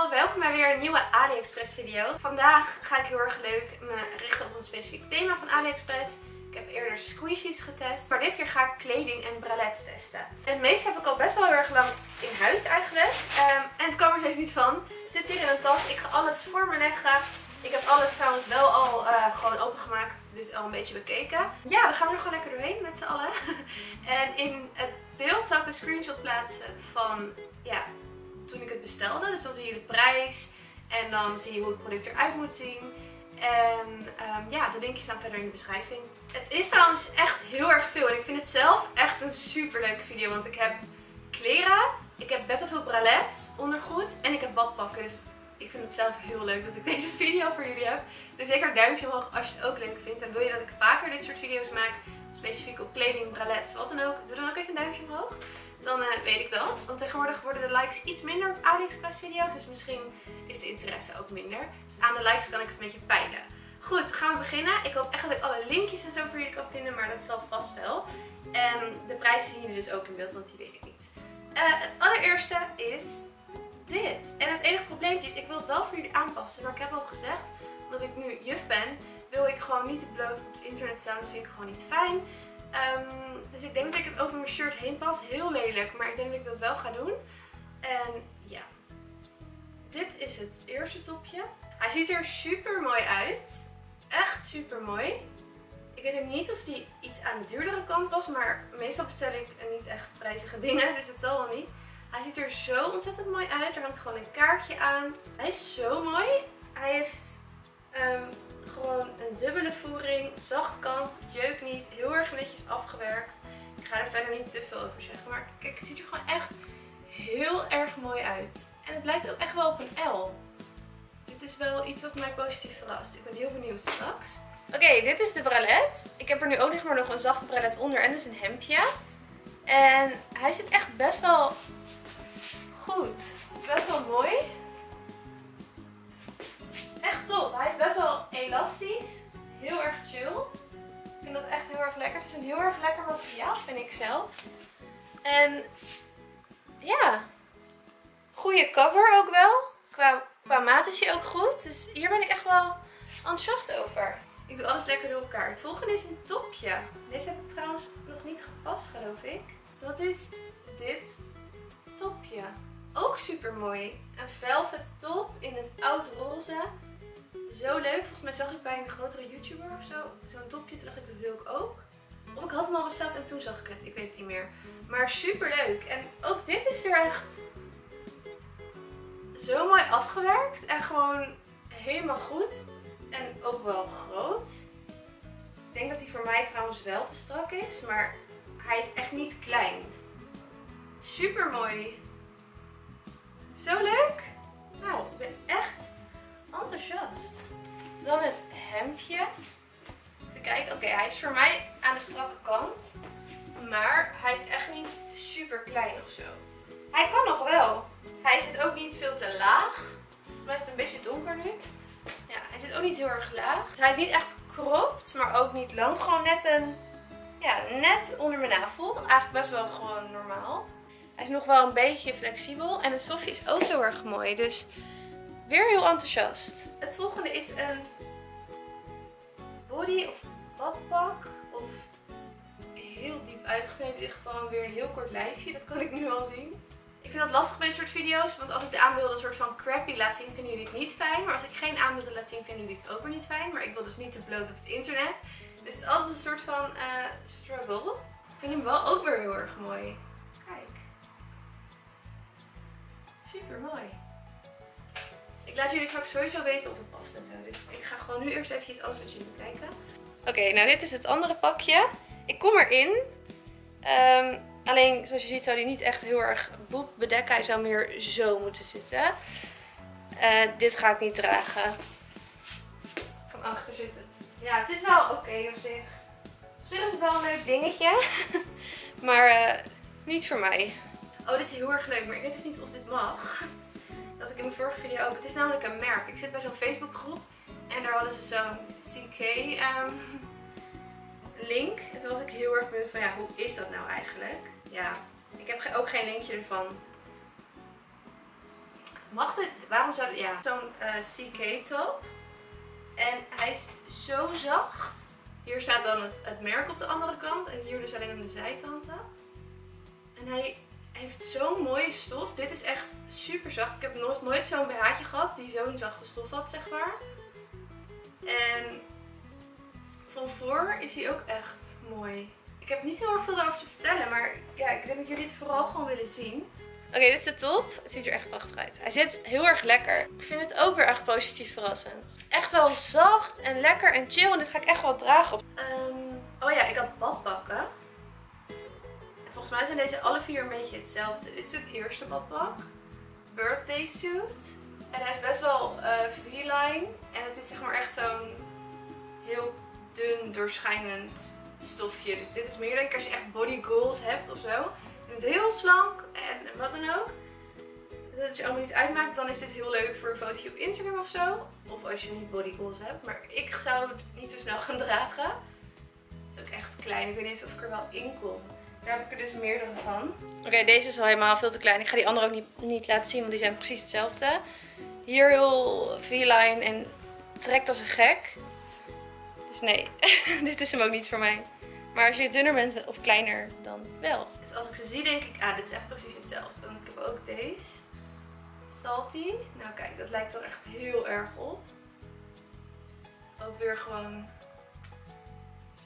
allemaal, welkom bij weer een nieuwe AliExpress video. Vandaag ga ik heel erg leuk me richten op een specifiek thema van AliExpress. Ik heb eerder squishies getest, maar dit keer ga ik kleding en bralets testen. Het meeste heb ik al best wel heel erg lang in huis eigenlijk. En het kwam er dus niet van. Het zit hier in een tas, ik ga alles voor me leggen. Ik heb alles trouwens wel al gewoon opengemaakt, dus al een beetje bekeken. Ja, dan gaan we er gewoon lekker doorheen met z'n allen. En in het beeld zal ik een screenshot plaatsen van, ja, toen ik het bestelde. Dus dan zie je de prijs en dan zie je hoe het product eruit moet zien. En ja, de linkjes staan verder in de beschrijving. Het is trouwens echt heel erg veel en ik vind het zelf echt een super leuke video. Want ik heb kleren, ik heb best wel veel bralets, ondergoed en ik heb badpakken. Dus ik vind het zelf heel leuk dat ik deze video voor jullie heb. Dus zeker een duimpje omhoog als je het ook leuk vindt. En wil je dat ik vaker dit soort video's maak, specifiek op kleding, bralets, wat dan ook. Doe dan ook even een duimpje omhoog. Dan weet ik dat. Want tegenwoordig worden de likes iets minder op AliExpress video's. Dus misschien is de interesse ook minder. Dus aan de likes kan ik het een beetje peilen. Goed, dan gaan we beginnen. Ik hoop echt dat ik alle linkjes en zo voor jullie kan vinden. Maar dat zal vast wel. En de prijzen zien jullie dus ook in beeld, want die weet ik niet. Het allereerste is dit. En het enige probleempje is, ik wil het wel voor jullie aanpassen. Maar ik heb al gezegd, omdat ik nu juf ben, wil ik gewoon niet te bloot op het internet staan. Dat vind ik gewoon niet fijn. Dus ik denk dat ik het over mijn shirt heen pas. Heel lelijk, maar ik denk dat ik dat wel ga doen. En ja, dit is het eerste topje. Hij ziet er super mooi uit. Echt super mooi. Ik weet ook niet of die iets aan de duurdere kant was, maar meestal bestel ik niet echt prijzige dingen, dus het zal wel niet. Hij ziet er zo ontzettend mooi uit. Er hangt gewoon een kaartje aan. Hij is zo mooi. Hij heeft gewoon een dubbele voering, zacht kant, jeukt niet, heel erg netjes afgewerkt. Ik ga er verder niet te veel over zeggen, maar kijk, het ziet er gewoon echt heel erg mooi uit. En het lijkt ook echt wel op een L. Dit is wel iets wat mij positief verrast. Ik ben heel benieuwd straks. Oké, dit is de bralet. Ik heb er nu ook nog een zachte bralet onder en dus een hemdje. En hij zit echt best wel goed. Best wel mooi. Echt top. Hij is best wel elastisch. Heel erg chill. Ik vind dat echt heel erg lekker. Het is een heel erg lekker materiaal, vind ik zelf. En ja, goede cover ook wel. Qua maat is hij ook goed. Dus hier ben ik echt wel enthousiast over. Ik doe alles lekker door elkaar. Het volgende is een topje. Deze heb ik trouwens nog niet gepast, geloof ik. Dat is dit topje. Ook super mooi. Een velvet top in het oud roze. Zo leuk. Volgens mij zag ik bij een grotere YouTuber of zo zo'n topje. Toen dacht ik, dat wil ik ook. Of ik had hem al besteld en toen zag ik het. Ik weet het niet meer. Maar super leuk. En ook dit is weer echt zo mooi afgewerkt. En gewoon helemaal goed. En ook wel groot. Ik denk dat hij voor mij trouwens wel te strak is. Maar hij is echt niet klein. Super mooi. Zo leuk. Nou, ik ben echt enthousiast. Dan het hemdje. Even kijken. Oké, hij is voor mij aan de strakke kant. Maar hij is echt niet super klein of zo. Hij kan nog wel. Hij zit ook niet veel te laag. Volgens mij is het een beetje donker nu. Ja, hij zit ook niet heel erg laag. Dus hij is niet echt cropped, maar ook niet lang. Gewoon net een, ja, net onder mijn navel. Eigenlijk best wel gewoon normaal. Hij is nog wel een beetje flexibel. En het stofje is ook heel erg mooi. Dus weer heel enthousiast. Het volgende is een body of badpak. Of heel diep uitgesneden. In ieder geval weer een heel kort lijfje. Dat kan ik nu al zien. Ik vind dat lastig bij dit soort video's. Want als ik de aanbeelden een soort van crappy laat zien, vinden jullie het niet fijn. Maar als ik geen aanbeelden laat zien, vinden jullie het ook weer niet fijn. Maar ik wil dus niet te bloot op het internet. Dus het is altijd een soort van struggle. Ik vind hem wel ook weer heel erg mooi. Kijk. Super mooi. Ik laat jullie straks sowieso weten of het past en zo. Dus ik ga gewoon nu eerst eventjes alles met jullie bekijken. Oké, nou dit is het andere pakje. Ik kom erin. Alleen zoals je ziet zou die niet echt heel erg boep bedekken. Hij zou meer zo moeten zitten. Dit ga ik niet dragen. Van achter zit het. Ja, het is wel oké op zich. Op zich is het wel een leuk dingetje. Maar niet voor mij. Oh, dit is heel erg leuk, maar ik weet dus niet of dit mag. Dat ik in mijn vorige video ook. Het is namelijk een merk. Ik zit bij zo'n Facebookgroep. En daar hadden ze zo'n CK link. En toen was ik heel erg benieuwd van, ja, hoe is dat nou eigenlijk? Ja, ik heb ook geen linkje ervan. Mag dit? Waarom zou dit? Ja, zo'n CK top. En hij is zo zacht. Hier staat dan het merk op de andere kant. En hier dus alleen aan de zijkanten. En hij heeft zo'n mooie stof. Dit is echt super zacht. Ik heb nooit zo'n BH'tje gehad die zo'n zachte stof had, zeg maar. En van voor is hij ook echt mooi. Ik heb niet heel erg veel over te vertellen. Maar ja, ik denk dat jullie dit vooral gewoon willen zien. Oké, dit is de top. Het ziet er echt prachtig uit. Hij zit heel erg lekker. Ik vind het ook weer echt positief verrassend. Echt wel zacht en lekker en chill. En dit ga ik echt wel dragen. Oh ja, ik had badpakken. En volgens mij zijn deze alle vier een beetje hetzelfde. Dit is het eerste badpak. Birthday suit. En hij is best wel V-line. En het is zeg maar echt zo'n heel dun doorschijnend stofje. Dus dit is meer denk ik als je echt body goals hebt of zo. Heel slank en wat dan ook. Dat het je allemaal niet uitmaakt, dan is dit heel leuk voor een fotootje op Instagram of zo. Of als je niet body goals hebt. Maar ik zou het niet zo snel gaan dragen. Het is ook echt klein. Ik weet niet of ik er wel in kom. Daar heb ik er dus meerdere van. Oké, deze is al helemaal veel te klein. Ik ga die andere ook niet laten zien, want die zijn precies hetzelfde. Hier heel V-line en trekt als een gek. Dus nee, dit is hem ook niet voor mij. Maar als je dunner bent of kleiner, dan wel. Dus als ik ze zie, denk ik, dit is echt precies hetzelfde. Want ik heb ook deze. Salty. Nou kijk, dat lijkt er echt heel erg op. Ook weer gewoon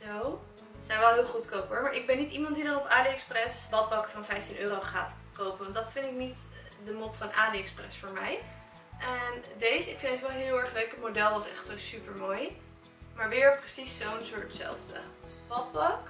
zo. Ze zijn wel heel goedkoop hoor. Maar ik ben niet iemand die dan op AliExpress badpakken van €15 gaat kopen. Want dat vind ik niet de mop van AliExpress voor mij. En deze, ik vind het wel heel erg leuk. Het model was echt zo super mooi. Maar weer precies zo'n soortzelfde. Badpak.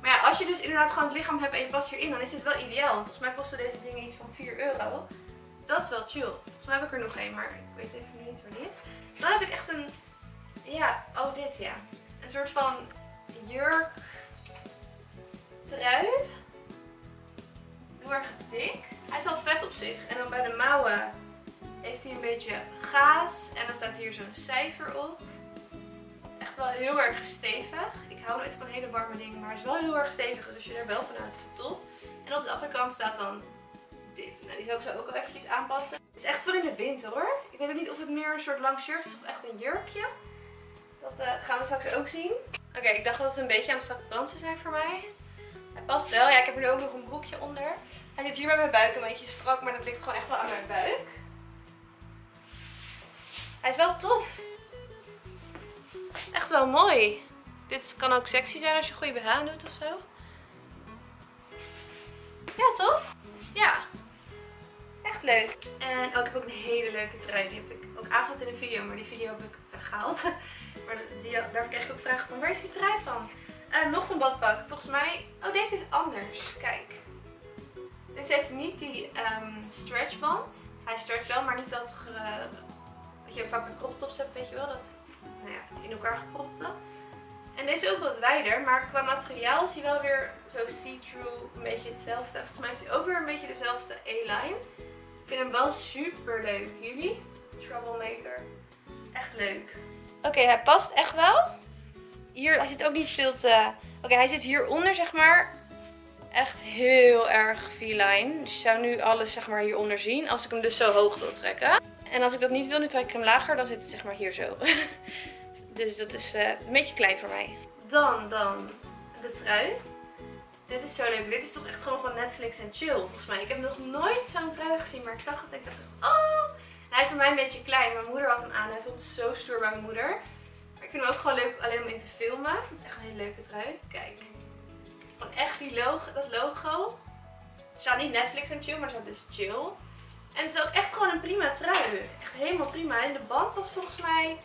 Maar ja, als je dus inderdaad gewoon het lichaam hebt en je past hierin, dan is dit wel ideaal. Volgens mij kosten deze dingen iets van €4. Dus dat is wel chill. Volgens mij heb ik er nog één, maar ik weet even nu niet waar die is. Dan heb ik echt een, ja, oh dit ja. Een soort van jurk trui. Heel erg dik. Hij is wel vet op zich. En dan bij de mouwen heeft hij een beetje gaas. En dan staat hier zo'n cijfer op. Echt wel heel erg stevig. Ik hou nooit van hele warme dingen, maar het is wel heel erg stevig. Dus als je er wel van houdt, is het top. En op de achterkant staat dan dit. Nou, die zou ik zo ook al eventjes aanpassen. Het is echt voor in de winter hoor. Ik weet ook niet of het meer een soort lang shirt is of echt een jurkje. Dat gaan we straks ook zien. Oké, ik dacht dat het een beetje aan het transparant zou zijn voor mij. Hij past wel. Ja, ik heb er ook nog een broekje onder. Hij zit hier bij mijn buik een beetje strak, maar dat ligt gewoon echt wel aan mijn buik. Hij is wel tof. Echt wel mooi. Dit kan ook sexy zijn als je een goede BH doet ofzo. Ja toch? Ja. Echt leuk. En ook, ik heb ook een hele leuke trui. Die heb ik ook aangehad in een video. Maar die video heb ik weggehaald. Maar daar kreeg ik ook vragen van, waar is die trui van? En nog zo'n badpak. Volgens mij... Oh, deze is anders. Kijk. Deze heeft niet die stretchband. Hij stretcht wel, maar niet dat... Wat je ook vaak bij crop tops hebt, weet je wel. Dat... Nou ja, in elkaar gepropte. En deze is ook wat wijder, maar qua materiaal is hij wel weer zo see-through, een beetje hetzelfde. En volgens mij is hij ook weer een beetje dezelfde A-line. Ik vind hem wel super leuk. Jullie? Troublemaker. Echt leuk. Oké, hij past echt wel. Hier, hij zit ook niet veel te... Oké, hij zit hieronder, zeg maar. Echt heel erg V-line. Dus je zou nu alles, zeg maar, hieronder zien als ik hem dus zo hoog wil trekken. En als ik dat niet wil, nu trek ik hem lager, dan zit het zeg maar hier zo. Dus dat is een beetje klein voor mij. Dan de trui. Dit is zo leuk. Dit is toch echt gewoon van Netflix en chill volgens mij. Ik heb nog nooit zo'n trui gezien, maar ik zag het en ik dacht, oh! Hij is voor mij een beetje klein. Mijn moeder had hem aan. Hij vond het zo stoer bij mijn moeder. Maar ik vind hem ook gewoon leuk alleen om in te filmen. Het is echt een hele leuke trui. Kijk. Gewoon echt die logo, dat logo. Er staat niet Netflix en chill, maar er staat dus chill. En het is ook echt gewoon een prima trui. Echt helemaal prima. En de band was volgens mij...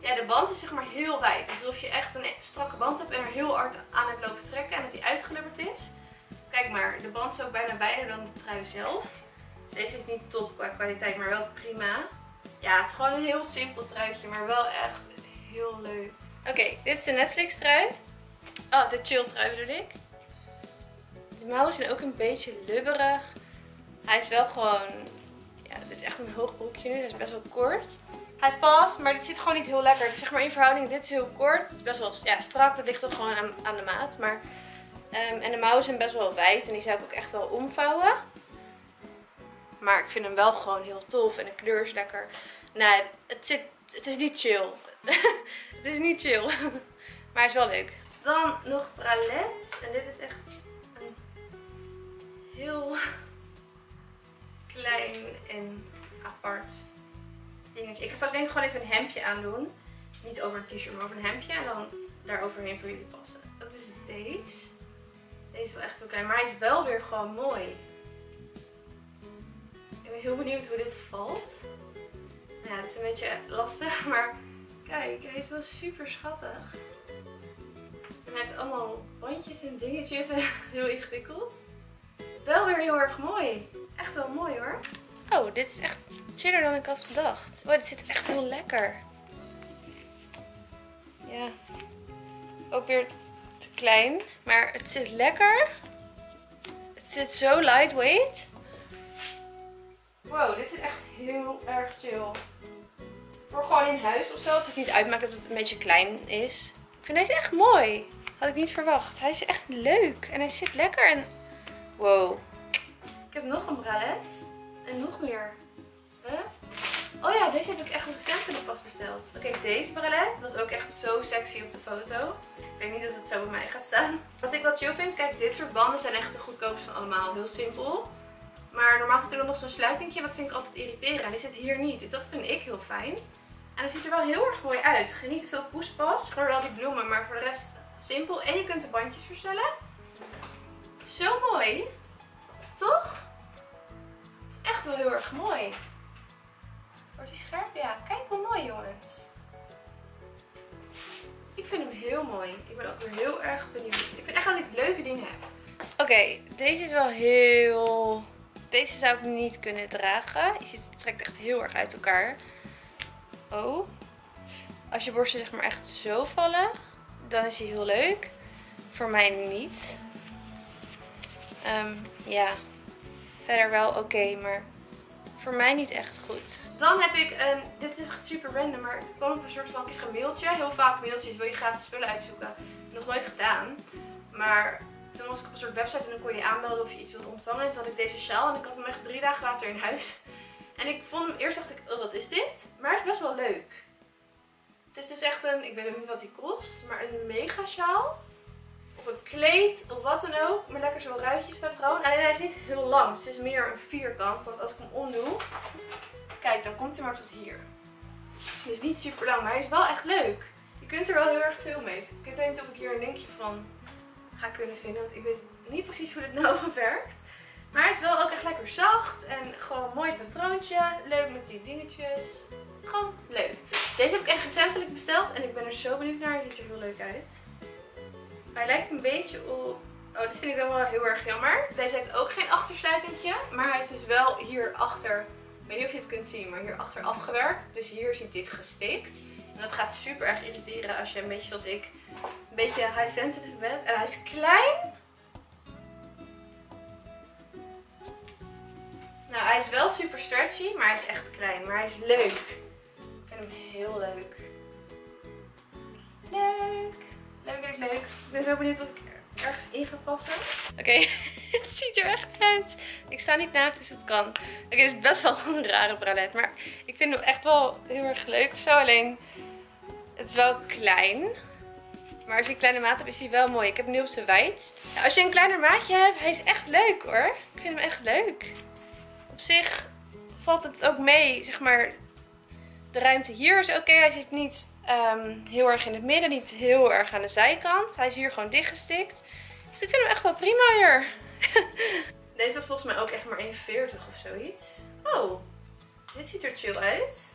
Ja, de band is zeg maar heel wijd. Alsof je echt een strakke band hebt en er heel hard aan hebt lopen trekken. En dat die uitgelubberd is. Kijk maar, de band is ook bijna wijder dan de trui zelf. Deze is niet top qua kwaliteit, maar wel prima. Ja, het is gewoon een heel simpel truitje, maar wel echt heel leuk. Oké, dit is de Netflix trui. Oh, de chill trui bedoel ik. De mouwen zijn ook een beetje lubberig. Hij is wel gewoon... Ja, dit is echt een hoog broekje nu. Dat is best wel kort. Hij past, maar dit zit gewoon niet heel lekker. Dus zeg maar in verhouding, dit is heel kort. Het is best wel ja, strak. Dat ligt ook gewoon aan de maat. Maar, en de mouwen zijn best wel wijd. En die zou ik ook echt wel omvouwen. Maar ik vind hem wel gewoon heel tof. En de kleur is lekker. Nee, het is niet chill. Het is niet chill. Maar het is wel leuk. Dan nog Pralet. En dit is echt een heel klein en apart dingetje. Ik ga straks denk ik gewoon even een hemdje aandoen. Niet over een t-shirt, maar over een hemdje. En dan daar overheen voor jullie passen. Dat is deze. Deze is wel echt heel klein. Maar hij is wel weer gewoon mooi. Ik ben heel benieuwd hoe dit valt. Nou, het is een beetje lastig. Maar kijk, hij is wel super schattig. En hij heeft allemaal bandjes en dingetjes. Heel ingewikkeld. Wel weer heel erg mooi. Echt wel mooi hoor. Oh, dit is echt chiller dan ik had gedacht. Oh, dit zit echt heel lekker. Ja. Ook weer te klein. Maar het zit lekker. Het zit zo lightweight. Wow, dit is echt heel erg chill. Voor gewoon in huis of zo. Als het niet uitmaakt dat het een beetje klein is. Ik vind deze echt mooi. Had ik niet verwacht. Hij is echt leuk. En hij zit lekker. En wow. Ik heb nog een bralet. En nog meer. Huh? Oh ja, deze heb ik echt recent nog pas besteld. Oké, deze bralet was ook echt zo sexy op de foto. Ik denk niet dat het zo bij mij gaat staan. Wat ik wel chill vind, kijk, dit soort banden zijn echt de goedkoopste van allemaal. Heel simpel. Maar normaal zit er dan nog zo'n sluitingje en dat vind ik altijd irriterend. En die zit hier niet, dus dat vind ik heel fijn. En hij ziet er wel heel erg mooi uit. Geniet te veel poespas, gewoon wel die bloemen, maar voor de rest simpel. En je kunt de bandjes verstellen. Zo mooi. Toch? Het is echt wel heel erg mooi. Wordt die scherp? Ja, kijk hoe mooi jongens. Ik vind hem heel mooi. Ik ben ook weer heel erg benieuwd. Ik vind echt dat ik leuke dingen heb. Oké, deze is wel heel... Deze zou ik niet kunnen dragen. Je ziet, het trekt echt heel erg uit elkaar. Oh. Als je borsten zeg maar echt zo vallen, dan is hij heel leuk. Voor mij niet. Ja. Verder wel oké, maar voor mij niet echt goed. Dan heb ik een... Dit is echt super random, maar ik kwam op een soort van een mailtje. Heel vaak mailtjes wil je gratis spullen uitzoeken. Nog nooit gedaan. Maar... Toen was ik op een soort website en dan kon je aanmelden of je iets wilde ontvangen. En toen had ik deze sjaal en ik had hem echt 3 dagen later in huis. En ik vond hem, eerst dacht ik, oh wat is dit? Maar het is best wel leuk. Het is dus echt een, ik weet ook niet wat die kost, maar een mega sjaal. Of een kleed, of wat dan ook. Maar lekker zo'n ruitjespatroon. Alleen hij is niet heel lang, dus het is meer een vierkant. Want als ik hem omdoe, kijk dan komt hij maar tot hier. Dus niet super lang, maar hij is wel echt leuk. Je kunt er wel heel erg veel mee. Ik weet niet of ik hier een linkje van... ga kunnen vinden, want ik weet niet precies hoe dit nou werkt. Maar hij is wel ook echt lekker zacht en gewoon een mooi patroontje. Leuk met die dingetjes. Gewoon leuk. Deze heb ik echt recentelijk besteld en ik ben er zo benieuwd naar. Hij ziet er heel leuk uit. Hij lijkt een beetje op... Oh, dit vind ik dan wel heel erg jammer. Deze heeft ook geen achtersluitingje, maar hij is dus wel hierachter. Ik weet niet of je het kunt zien, maar hierachter afgewerkt. Dus hier zit hij gestikt. En dat gaat super erg irriteren als je een beetje zoals ik een beetje high sensitive bent. En hij is klein. Nou, hij is wel super stretchy, maar hij is echt klein. Maar hij is leuk. Ik vind hem heel leuk. Leuk. Leuk, leuk, leuk. Ik ben zo benieuwd of ik ergens in ga passen. Oké, het ziet er echt uit. Ik sta niet naakt, dus het kan. Oké, dit is best wel een rare bralet. Maar ik vind hem echt wel heel erg leuk of zo. Alleen, het is wel klein. Maar als je een kleine maat hebt, is hij wel mooi. Ik heb hem nu op zijn wijdst. Als je een kleiner maatje hebt, hij is echt leuk hoor. Ik vind hem echt leuk. Op zich valt het ook mee. Zeg maar, de ruimte hier is oké. Hij zit niet heel erg in het midden. Niet heel erg aan de zijkant. Hij is hier gewoon dichtgestikt. Dus ik vind hem echt wel prima hier. Deze was volgens mij ook echt maar 1,40 of zoiets. Oh, dit ziet er chill uit.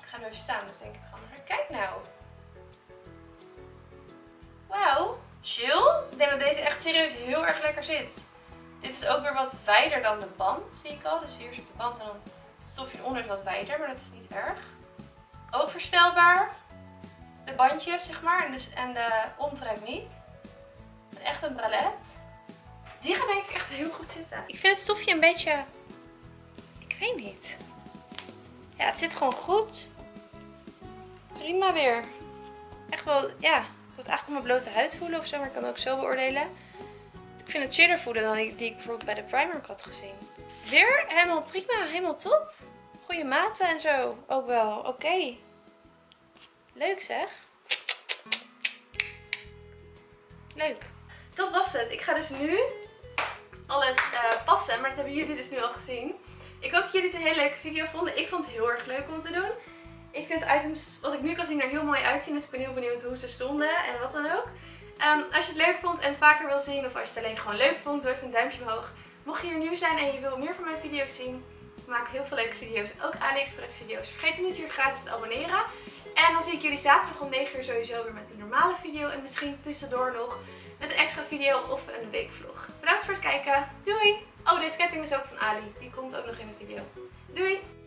Ik ga hem even staan, dus denk ik gewoon. Kijk nou. Wauw, chill. Ik denk dat deze echt serieus heel erg lekker zit. Dit is ook weer wat wijder dan de band, zie ik al. Dus hier zit de band en dan het stofje onder is wat wijder, maar dat is niet erg. Ook verstelbaar. De bandjes, zeg maar, en de omtrek niet. Echt een bralet. Die gaat denk ik echt heel goed zitten. Ik vind het stofje een beetje... Ik weet niet. Ja, het zit gewoon goed. Prima weer. Echt wel, ja... Ik moet eigenlijk op mijn blote huid voelen ofzo, maar ik kan het ook zo beoordelen. Ik vind het chiller voelen dan die ik bijvoorbeeld bij de primer had gezien. Weer helemaal prima, helemaal top. Goede maten en zo ook wel. Oké. Leuk zeg. Leuk. Dat was het. Ik ga dus nu alles passen, maar dat hebben jullie dus nu al gezien. Ik hoop dat jullie het een hele leuke video vonden. Ik vond het heel erg leuk om te doen. Ik vind de items, wat ik nu kan zien, er heel mooi uitzien. Dus ik ben heel benieuwd hoe ze stonden en wat dan ook. Als je het leuk vond en het vaker wil zien, of als je het alleen gewoon leuk vond, doe even een duimpje omhoog. Mocht je hier nieuw zijn en je wil meer van mijn video's zien, ik maak heel veel leuke video's, ook AliExpress video's. Vergeet niet hier gratis te abonneren. En dan zie ik jullie zaterdag om 9 uur sowieso weer met een normale video. En misschien tussendoor nog met een extra video of een weekvlog. Bedankt voor het kijken. Doei! Oh, deze ketting is ook van Ali. Die komt ook nog in de video. Doei!